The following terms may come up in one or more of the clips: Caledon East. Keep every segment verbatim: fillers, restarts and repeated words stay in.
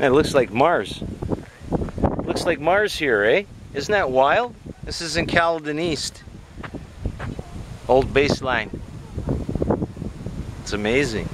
It looks like Mars. Looks like Mars here, eh? Isn't that wild? This is in Caledon East. Old baseline. It's amazing.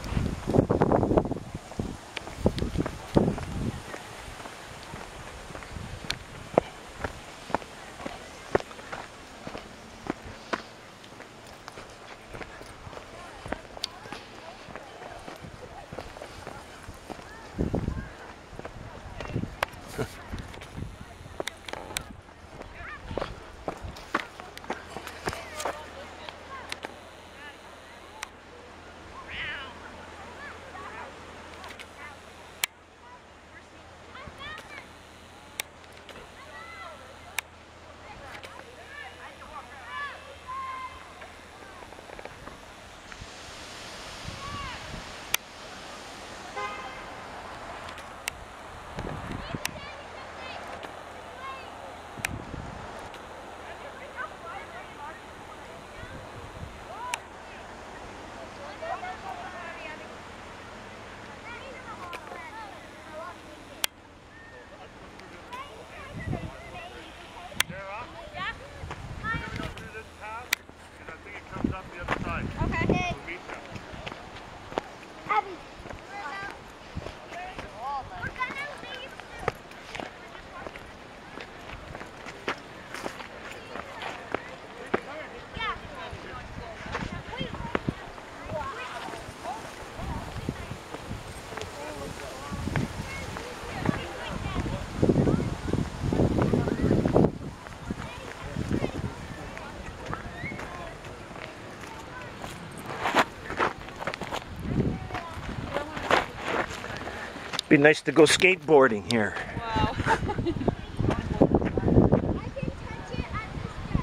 It'd be nice to go skateboarding here. Wow.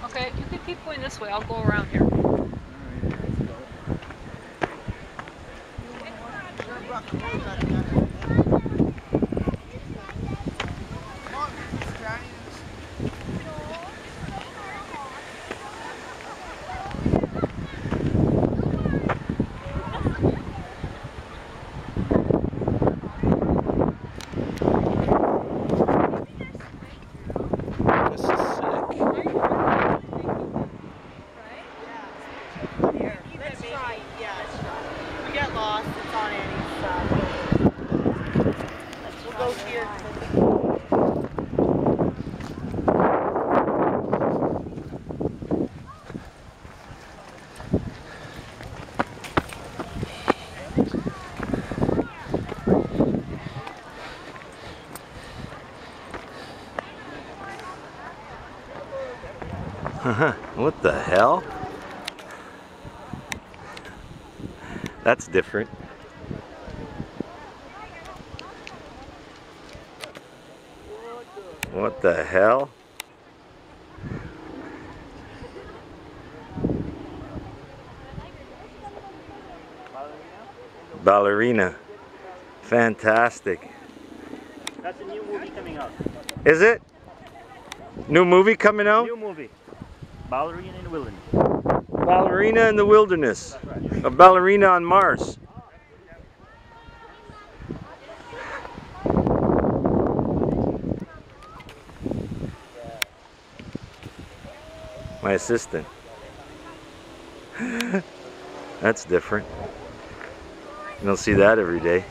Okay, you can keep going this way. I'll go around here. Uh-huh. What the hell? That's different. What the hell? Ballerina. Fantastic. That's a new movie coming out. Is it? New movie coming out? New movie. Ballerina in the Wilderness. Ballerina in the Wilderness. Right. A ballerina on Mars. My assistant. That's different. You don't see that every day.